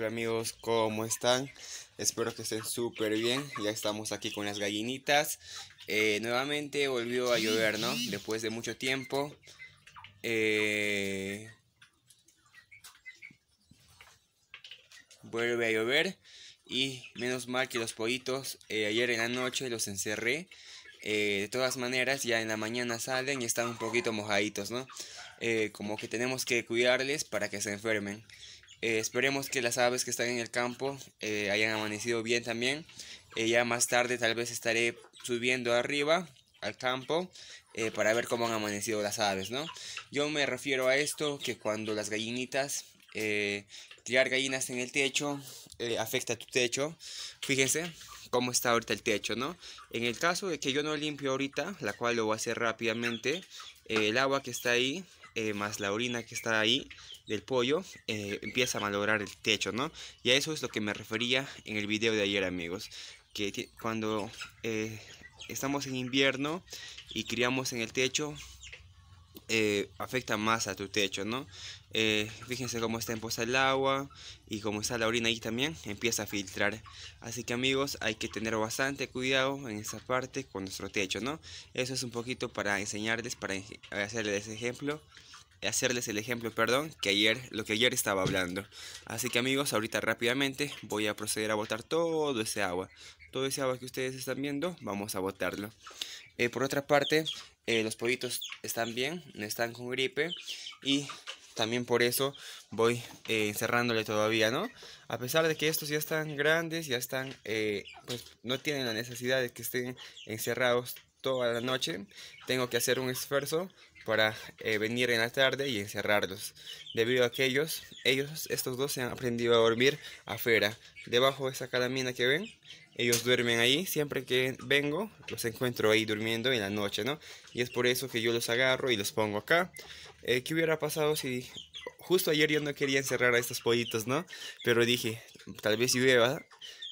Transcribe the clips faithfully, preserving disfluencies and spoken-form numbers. Hola amigos, ¿cómo están? Espero que estén súper bien. Ya estamos aquí con las gallinitas. eh, Nuevamente volvió a llover, ¿no? Después de mucho tiempo. eh, Vuelve a llover. Y menos mal que los pollitos eh, ayer en la noche los encerré. Eh, de todas maneras, ya en la mañana salen y están un poquito mojaditos, ¿no? Eh, como que tenemos que cuidarles para que se enfermen. Eh, esperemos que las aves que están en el campo eh, hayan amanecido bien también. Eh, ya más tarde tal vez estaré subiendo arriba al campo eh, para ver cómo han amanecido las aves, ¿no? Yo me refiero a esto, que cuando las gallinitas, eh, tirar gallinas en el techo, eh, afecta tu techo. Fíjense cómo está ahorita el techo, ¿no? En el caso de que yo no limpio ahorita, la cual lo voy a hacer rápidamente, eh, el agua que está ahí, eh, más la orina que está ahí del pollo, eh, empieza a malograr el techo, ¿no? Y a eso es lo que me refería en el video de ayer, amigos. Que cuando eh, estamos en invierno y criamos en el techo, eh, afecta más a tu techo, ¿no? Eh, fíjense cómo está empozada el agua y cómo está la orina ahí también, empieza a filtrar. Así que amigos, hay que tener bastante cuidado en esta parte con nuestro techo, ¿no? Eso es un poquito para enseñarles, para hacerles ejemplo, hacerles el ejemplo, perdón, que ayer, lo que ayer estaba hablando. Así que amigos, ahorita rápidamente voy a proceder a botar todo ese agua, todo ese agua que ustedes están viendo, vamos a botarlo. Eh, por otra parte, eh, los pollitos están bien, no están con gripe y también por eso voy eh, encerrándole todavía, ¿no? A pesar de que estos ya están grandes, ya están, eh, pues no tienen la necesidad de que estén encerrados toda la noche. Tengo que hacer un esfuerzo para eh, venir en la tarde y encerrarlos. Debido a que ellos, ellos, estos dos se han aprendido a dormir afuera. Debajo de esa calamina que ven, ellos duermen ahí. Siempre que vengo, los encuentro ahí durmiendo en la noche, ¿no? Y es por eso que yo los agarro y los pongo acá. Eh, ¿Qué hubiera pasado si justo ayer yo no quería encerrar a estos pollitos, ¿no? Pero dije, tal vez llueva.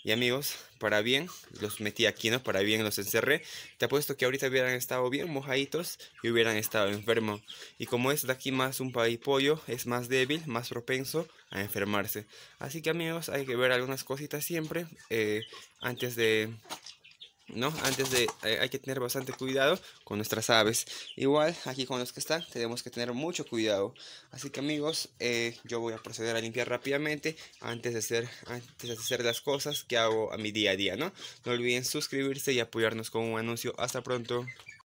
Y amigos, para bien los metí aquí, ¿no? Para bien los encerré. Te apuesto que ahorita hubieran estado bien mojaditos y hubieran estado enfermos. Y como es de aquí más un pollo, es más débil, más propenso a enfermarse. Así que amigos, hay que ver algunas cositas siempre eh, antes de... ¿no? Antes de, hay que tener bastante cuidado con nuestras aves. Igual aquí con los que están tenemos que tener mucho cuidado. Así que amigos, eh, yo voy a proceder a limpiar rápidamente antes de, hacer, antes de hacer las cosas que hago a mi día a día, ¿no? No olviden suscribirse y apoyarnos con un anuncio. Hasta pronto.